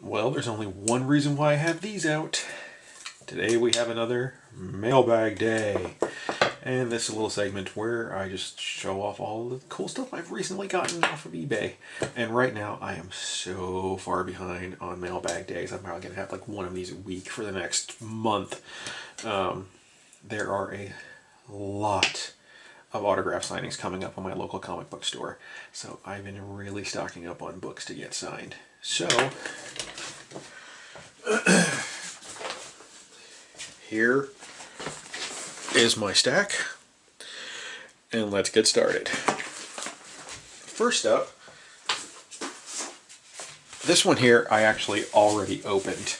Well, there's only one reason why I have these out. Today we have another mailbag day. And this is a little segment where I just show off all the cool stuff I've recently gotten off of eBay. And right now I am so far behind on mailbag days. I'm probably going to have like one of these a week for the next month. There are a lot of autograph signings coming up on my local comic book store. So I've been really stocking up on books to get signed. So here is my stack, and let's get started. First up, this one here I actually already opened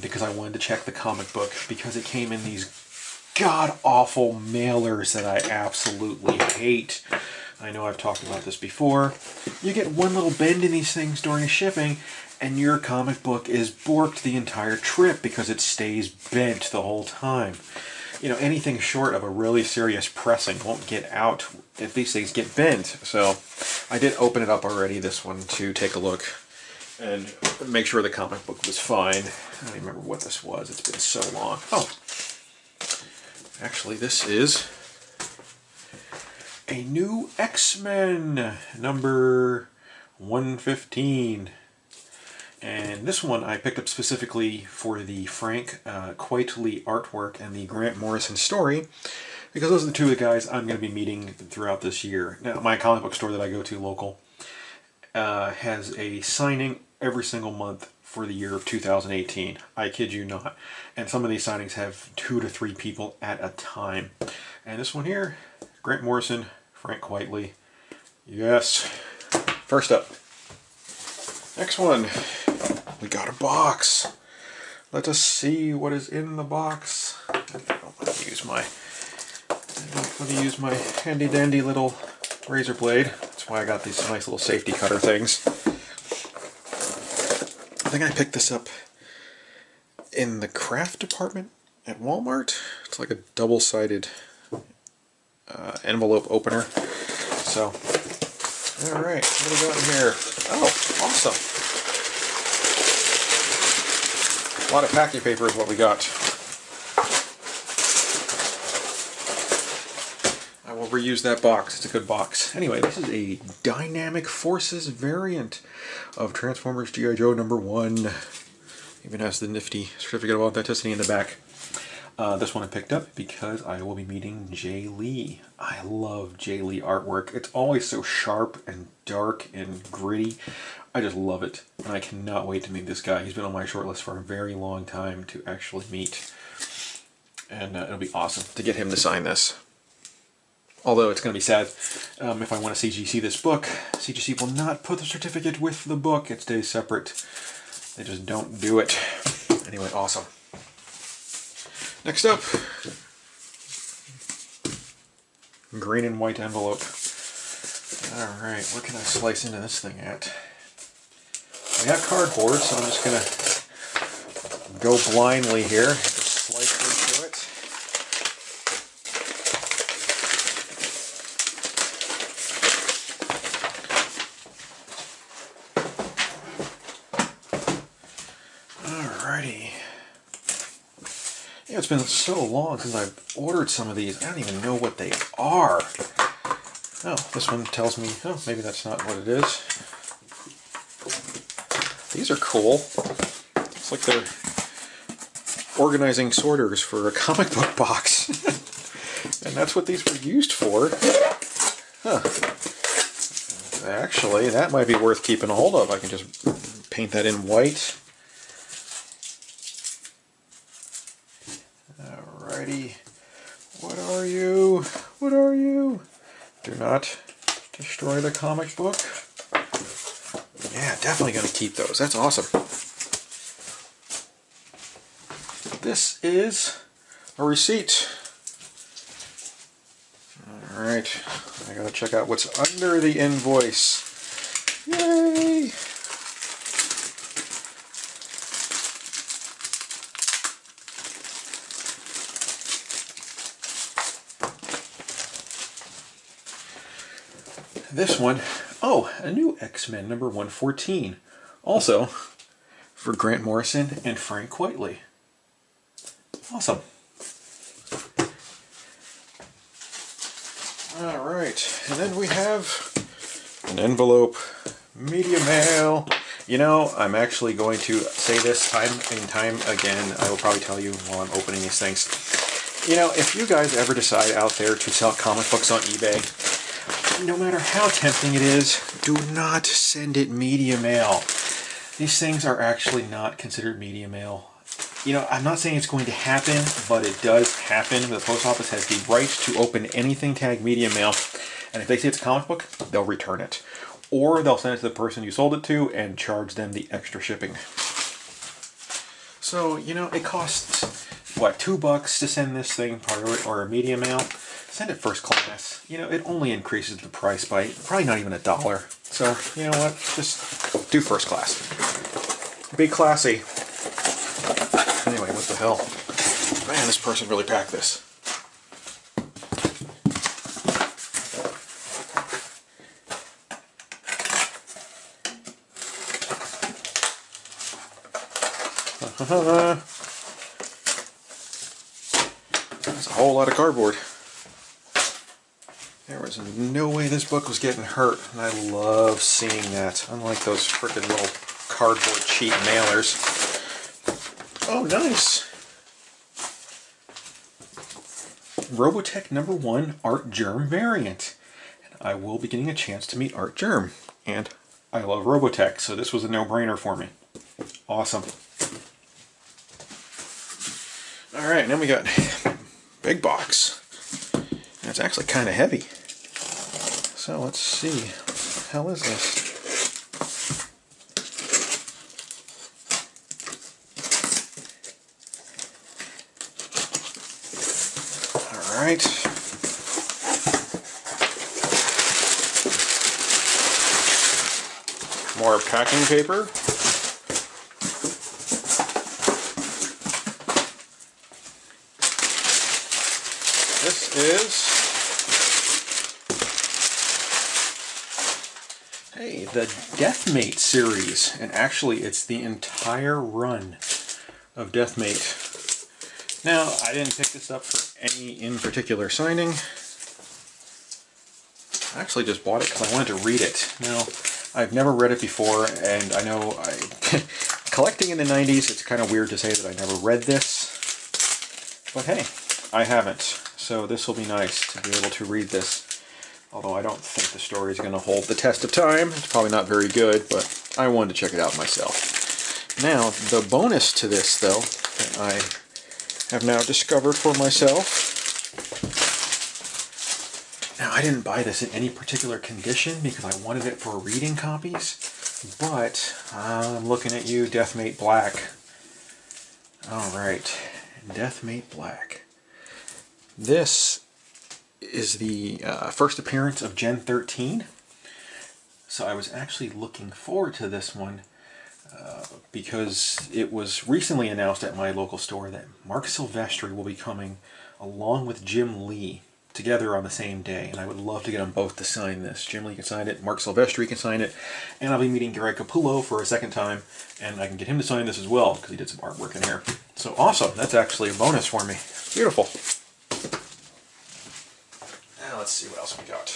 because I wanted to check the comic book, because it came in these god-awful mailers that I absolutely hate. I know I've talked about this before. You get one little bend in these things during shipping and your comic book is borked the entire trip because it stays bent the whole time. You know, anything short of a really serious pressing won't get out if these things get bent. So I did open it up already, this one, to take a look and make sure the comic book was fine. I don't even remember what this was. It's been so long. Oh, actually, this is a new X-Men number 115. And this one I picked up specifically for the Frank Quitely artwork and the Grant Morrison story, because those are the two of the guys I'm going to be meeting throughout this year. Now, my comic book store that I go to local has a signing every single month for the year of 2018. I kid you not. And some of these signings have 2 to 3 people at a time. And this one here, Grant Morrison, Frank Quitely. Yes. First up. Next one. We got a box. Let us see what is in the box. I don't want to use my handy dandy little razor blade. That's why I got these nice little safety cutter things. I think I picked this up in the craft department at Walmart. It's like a double-sided envelope opener. So, all right, what do we got in here? Oh, awesome. A lot of packing paper is what we got. I will reuse that box. It's a good box. Anyway, this is a Dynamic Forces variant of Transformers G.I. Joe number 1. Even has the nifty certificate of authenticity in the back. This one I picked up because I will be meeting Jae Lee. I love Jae Lee artwork. It's always so sharp and dark and gritty. I just love it, and I cannot wait to meet this guy. He's been on my shortlist for a very long time to actually meet, and it'll be awesome to get him to sign this. Although it's going to be sad if I want to CGC this book. CGC will not put the certificate with the book. It stays separate. They just don't do it. Anyway, awesome. Next up, green and white envelope. All right, where can I slice into this thing at? We have cardboard, so I'm just gonna go blindly here. Just slice into it. Alrighty. Yeah, it's been so long since I've ordered some of these. I don't even know what they are. Oh, this one tells me, oh, maybe that's not what it is. These are cool. It's like they're organizing sorters for a comic book box. And that's what these were used for. Huh. Actually, that might be worth keeping a hold of. I can just paint that in white. Alrighty. What are you? What are you? Do not destroy the comic book. Yeah, definitely going to keep those. That's awesome. This is a receipt. All right. I got to check out what's under the invoice. Yay! This one. Oh, a new X-Men number 114. Also, for Grant Morrison and Frank Quitely. Awesome. All right, and then we have an envelope, media mail. You know, I'm actually going to say this time and time again. I will probably tell you while I'm opening these things. You know, if you guys ever decide out there to sell comic books on eBay, no matter how tempting it is, do not send it media mail. These things are actually not considered media mail. You know, I'm not saying it's going to happen, but it does happen. The post office has the right to open anything tagged media mail, and if they see it's a comic book, they'll return it. Or they'll send it to the person you sold it to and charge them the extra shipping. So, you know, it costs, what, $2 to send this thing, or a media mail? Send it first class. You know, it only increases the price by probably not even $1. So, you know what, just do first class. Be classy. Anyway, what the hell? Man, this person really packed this. That's a whole lot of cardboard. There was no way this book was getting hurt, and I love seeing that. Unlike those frickin' little cardboard cheap mailers. Oh, nice! Robotech #1 Art Germ variant. And I will be getting a chance to meet Art Germ. And I love Robotech, so this was a no-brainer for me. Awesome. Alright, now we got big box. And it's actually kind of heavy. So let's see. What the hell is this? Alright. More packing paper. This is, hey, the Deathmate series. And actually, it's the entire run of Deathmate. Now, I didn't pick this up for any in particular signing. I actually just bought it because I wanted to read it. Now, I've never read it before, and I know collecting in the 90s, it's kind of weird to say that I never read this. But hey, I haven't. So this will be nice to be able to read this. Although I don't think the story is going to hold the test of time. It's probably not very good, but I wanted to check it out myself. Now, the bonus to this, though, that I have now discovered for myself. Now, I didn't buy this in any particular condition because I wanted it for reading copies, but I'm looking at you, Deathmate Black. All right, Deathmate Black. This is the first appearance of Gen 13, so I was actually looking forward to this one. Because it was recently announced at my local store that Mark Silvestri will be coming along with Jim Lee together on the same day, and I would love to get them both to sign this. Jim Lee can sign it, Mark Silvestri can sign it, and I'll be meeting Greg Capullo for a second time, and I can get him to sign this as well because he did some artwork in here. So awesome, that's actually a bonus for me. Beautiful. Now let's see what else we got.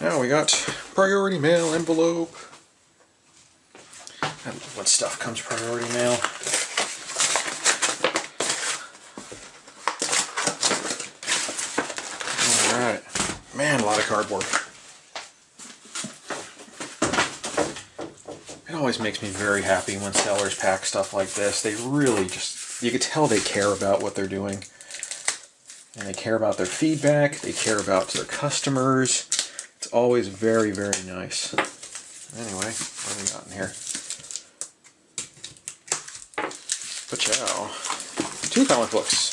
Now we got priority mail envelope. What stuff comes priority mail? Alright. Man, a lot of cardboard. It always makes me very happy when sellers pack stuff like this. They really just, you could tell they care about what they're doing. And they care about their feedback. They care about their customers. It's always very, very nice. Anyway, what do we got in here? Pachow. 2 comic books.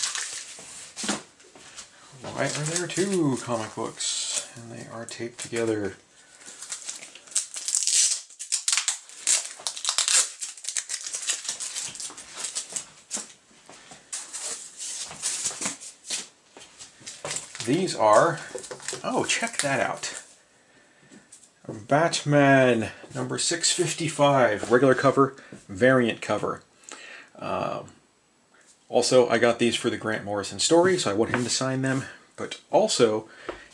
Why are there 2 comic books? And they are taped together. These are... Oh, check that out. Batman #655, regular cover, variant cover. Also, I got these for the Grant Morrison story, so I want him to sign them. But also,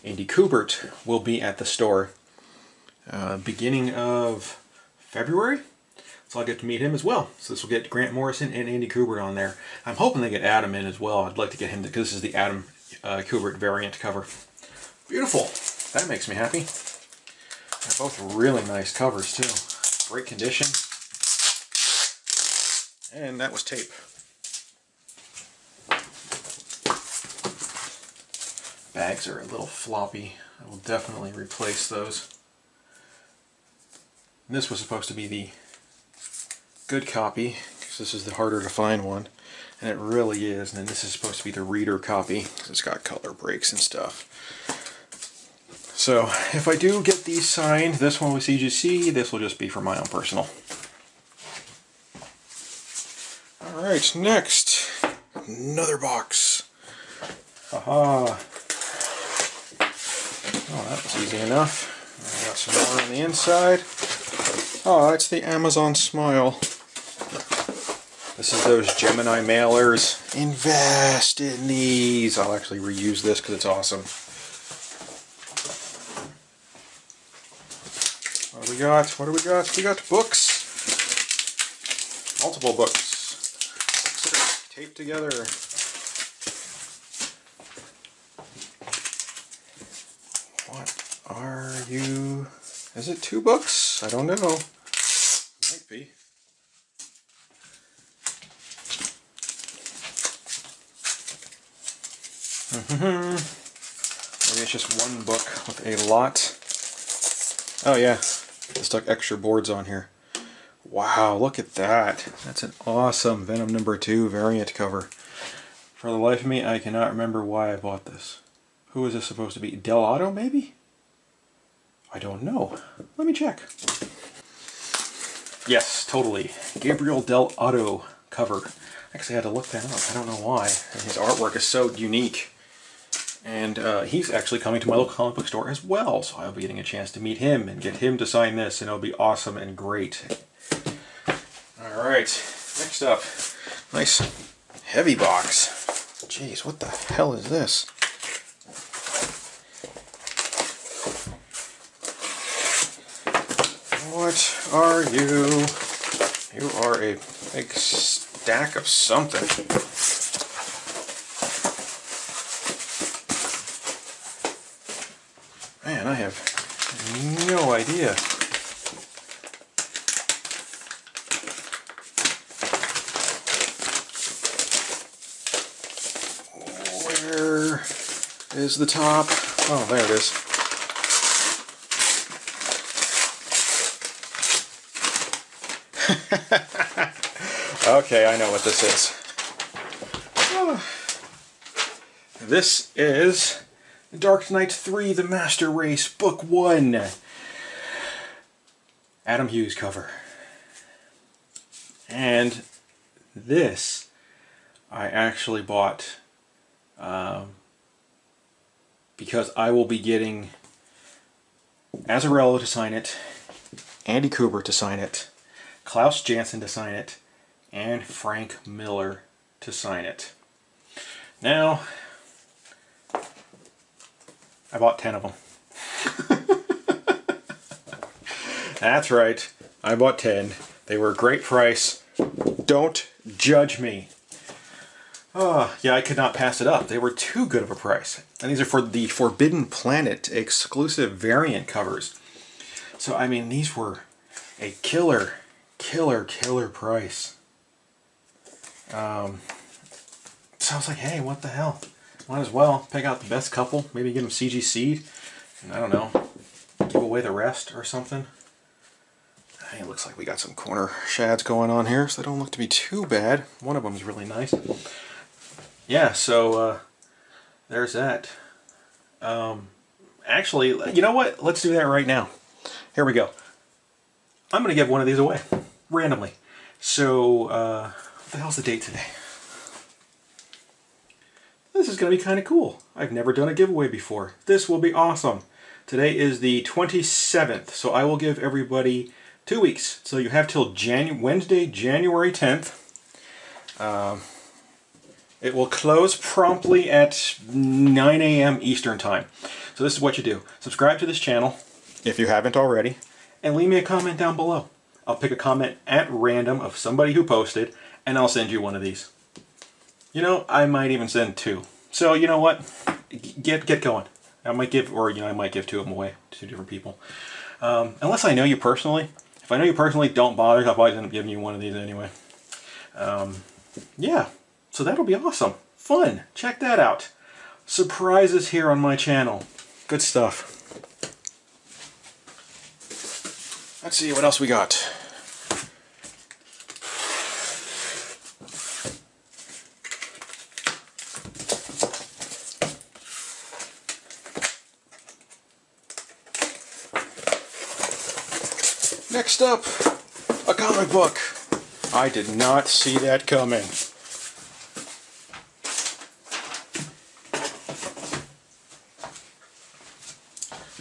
Andy Kubert will be at the store beginning of February. So I'll get to meet him as well. So this will get Grant Morrison and Andy Kubert on there. I'm hoping they get Adam in as well. I'd like to get him, because this is the Adam Kubert variant cover. Beautiful. That makes me happy. They're both really nice covers, too. Great condition. And that was tape. Bags are a little floppy. I will definitely replace those. And this was supposed to be the good copy, because this is the harder to find one. And it really is. And then this is supposed to be the reader copy, because it's got color breaks and stuff. So, if I do get these signed, this one with CGC, this will just be for my own personal. Alright, next, another box. Haha. Oh, that was easy enough. I got some more on the inside. Oh, it's the Amazon Smile. This is those Gemini mailers. Invest in these. I'll actually reuse this because it's awesome. What do we got? We got books. Multiple books. Taped together. What are you... Is it two books? I don't know. Might be. Maybe it's just one book with a lot. Oh yeah. I stuck extra boards on here. Wow, look at that. That's an awesome Venom #2 variant cover. For the life of me, I cannot remember why I bought this. Who is this supposed to be? Dell'Otto, maybe? I don't know. Let me check. Yes, totally. Gabriel Dell'Otto cover. I actually had to look that up. I don't know why. And his artwork is so unique. And he's actually coming to my local comic book store as well, so I'll be getting a chance to meet him and get him to sign this, and it'll be awesome and great. Alright, next up, nice heavy box. Jeez, what the hell is this? What are you? You are a big stack of something. Man, I have no idea. Where is the top? Oh, there it is. Okay, I know what this is. Oh. This is... Dark Knight III The Master Race, Book 1. Adam Hughes cover. And this I actually bought because I will be getting Azzarello to sign it, Andy Kubert to sign it, Klaus Janson to sign it, and Frank Miller to sign it. Now... I bought 10 of them. That's right. I bought 10. They were a great price. Don't judge me. Oh, yeah, I could not pass it up. They were too good of a price. And these are for the Forbidden Planet exclusive variant covers. So, I mean, these were a killer, killer, killer price. So I was like, hey, what the hell? Might as well pick out the best couple, maybe get them CGC'd, and I don't know, give away the rest or something. Hey, it looks like we got some corner shads going on here, so they don't look to be too bad. One of them is really nice. Yeah, so there's that. Actually, you know what? Let's do that right now. Here we go. I'm going to give one of these away, randomly. So, what the hell's the date today? This is going to be kind of cool. I've never done a giveaway before. This will be awesome. Today is the 27th, so I will give everybody 2 weeks. So you have till Wednesday, January 10th. It will close promptly at 9 a.m. Eastern Time. So this is what you do. Subscribe to this channel if you haven't already, and leave me a comment down below. I'll pick a comment at random of somebody who posted, and I'll send you one of these. You know, I might even send two. So you know what? Get going. I might give, or you know, I might give two of them away to different people. Unless I know you personally. If I know you personally, don't bother. I'll probably end up giving you one of these anyway. Yeah. So that'll be awesome. Fun. Check that out. Surprises here on my channel. Good stuff. Let's see what else we got. Next up, a comic book. I did not see that coming.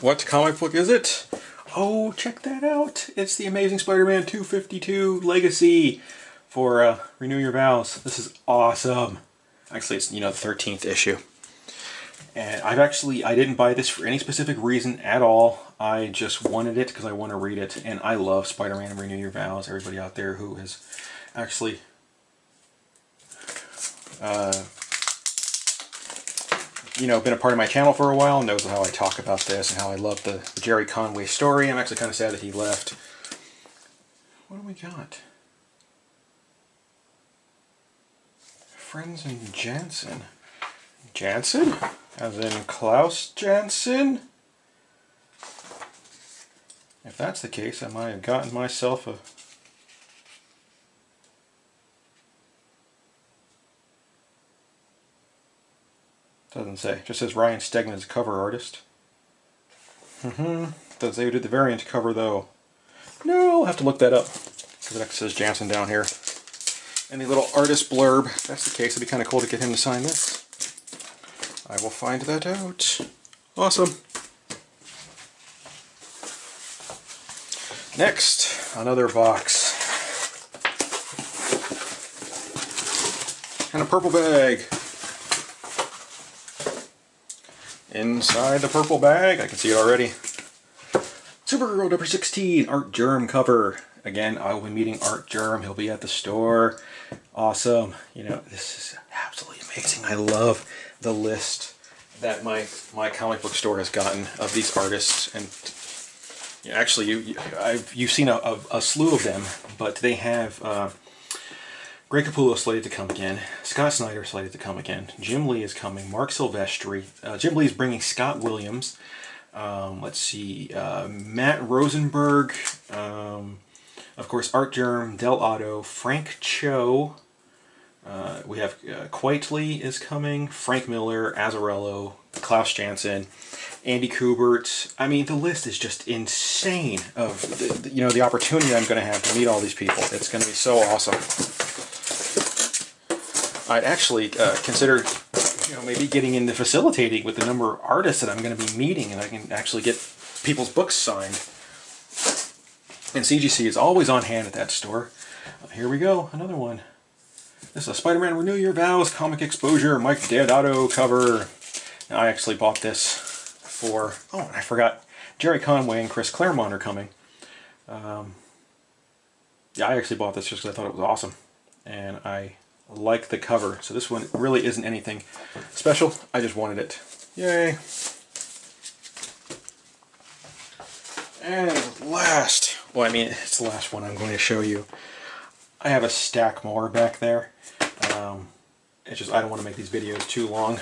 What comic book is it? Oh, check that out. It's the Amazing Spider-Man 252 Legacy for Renew Your Vows. This is awesome. Actually, it's, you know, the 13th issue. And I didn't buy this for any specific reason at all. I just wanted it because I want to read it. And I love Spider-Man and Renew Your Vows. Everybody out there who has actually you know, been a part of my channel for a while and knows how I talk about this and how I love the Gerry Conway story. I'm actually kind of sad that he left. What do we got? Friends and Janson. Janson? As in Klaus Janson? If that's the case, I might have gotten myself a... Doesn't say. Just says Ryan Stegman is a cover artist. Doesn't say who did the variant cover though. No, I'll have to look that up. Because it actually says Janson down here. And the little artist blurb. If that's the case, it'd be kind of cool to get him to sign this. I will find that out. Awesome. Next, another box. And a purple bag. Inside the purple bag, I can see it already. Supergirl number 16, Art Germ cover. Again, I will be meeting Art Germ. He'll be at the store. Awesome. You know, this is absolutely amazing. I love the list that my comic book store has gotten of these artists. And actually, you've seen a slew of them, but they have... Greg Capullo is slated to come again. Scott Snyder is slated to come again. Jim Lee is coming. Mark Silvestri. Jim Lee is bringing Scott Williams. Let's see. Matt Rosenberg. Of course, Art Germ, Dell'Otto, Frank Cho. We have Quitely is coming. Frank Miller, Azzarello, Klaus Janson, Andy Kubert. I mean, the list is just insane of you know, the opportunity I'm going to have to meet all these people. It's going to be so awesome. I'd actually consider, you know, maybe getting into facilitating with the number of artists that I'm going to be meeting, and I can actually get people's books signed. And CGC is always on hand at that store. Here we go, another one. This is a Spider-Man Renew Your Vows comic exposure, Mike Deodato cover. Now, I actually bought this for, oh, and I forgot, Gerry Conway and Chris Claremont are coming. Yeah, I actually bought this just because I thought it was awesome. And I... like the cover. So this one really isn't anything special. I just wanted it. Yay! And last, well, I mean, it's the last one I'm going to show you. I have a stack more back there. It's just I don't want to make these videos too long.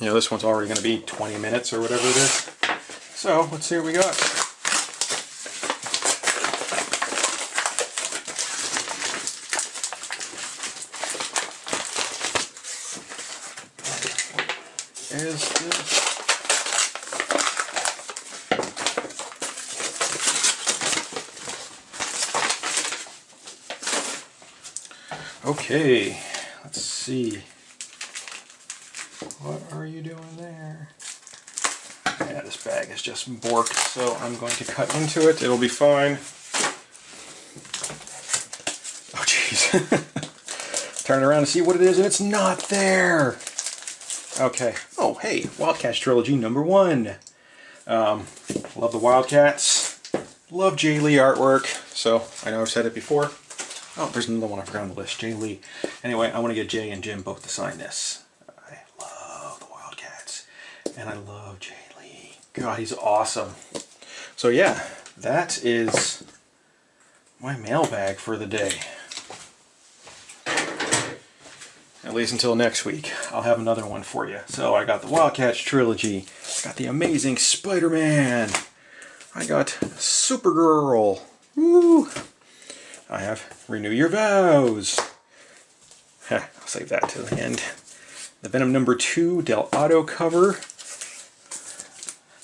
You know, this one's already going to be 20 minutes or whatever it is. So let's see what we got. Is this. Okay, let's see. What are you doing there? Yeah, this bag is just borked, so I'm going to cut into it. It'll be fine. Oh, jeez. Turn around to see what it is, and it's not there! Okay. Oh, hey, Wildcats Trilogy #1. Love the Wildcats. Love Jae Lee artwork. So, I know I've said it before. Oh, there's another one I forgot on the list, Jae Lee. Anyway, I want to get Jay and Jim both to sign this. I love the Wildcats. And I love Jae Lee. God, he's awesome. So yeah, that is my mailbag for the day. At least until next week. I'll have another one for you. So I got the Wildcats Trilogy. I got the Amazing Spider-Man. I got Supergirl. Woo! I have Renew Your Vows. I'll save that to the end. The Venom #2 Dell'Otto cover.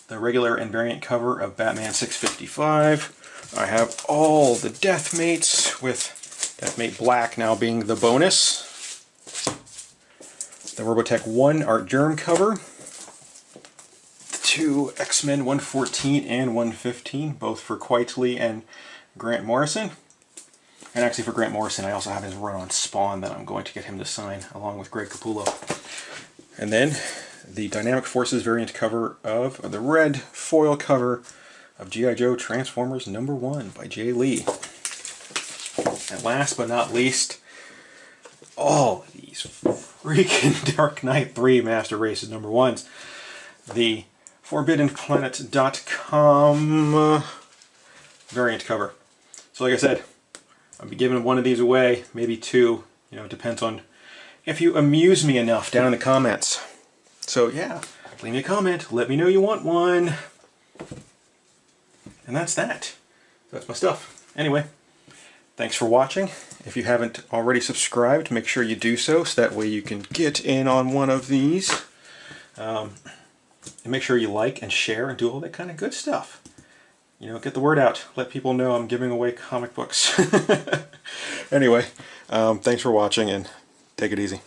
The regular and variant cover of Batman 655. I have all the Deathmates, with Deathmate Black now being the bonus. The Robotech 1 Art Germ cover. The two X-Men 114 and 115, both for Quitely and Grant Morrison. And actually for Grant Morrison, I also have his run on Spawn that I'm going to get him to sign, along with Greg Capullo. And then the Dynamic Forces variant cover of, or the red foil cover of G.I. Joe Transformers #1 by Jae Lee. And last but not least, all of these freaking Dark Knight III Master Races #1s. The ForbiddenPlanet.com variant cover. So like I said, I'll be giving one of these away, maybe two. You know, it depends on if you amuse me enough down in the comments. So yeah, leave me a comment. Let me know you want one. And that's that. That's my stuff. Anyway. Thanks for watching. If you haven't already subscribed, make sure you do so, so that way you can get in on one of these. And make sure you like and share and do all that kind of good stuff. You know, get the word out. Let people know I'm giving away comic books. Anyway, thanks for watching, and take it easy.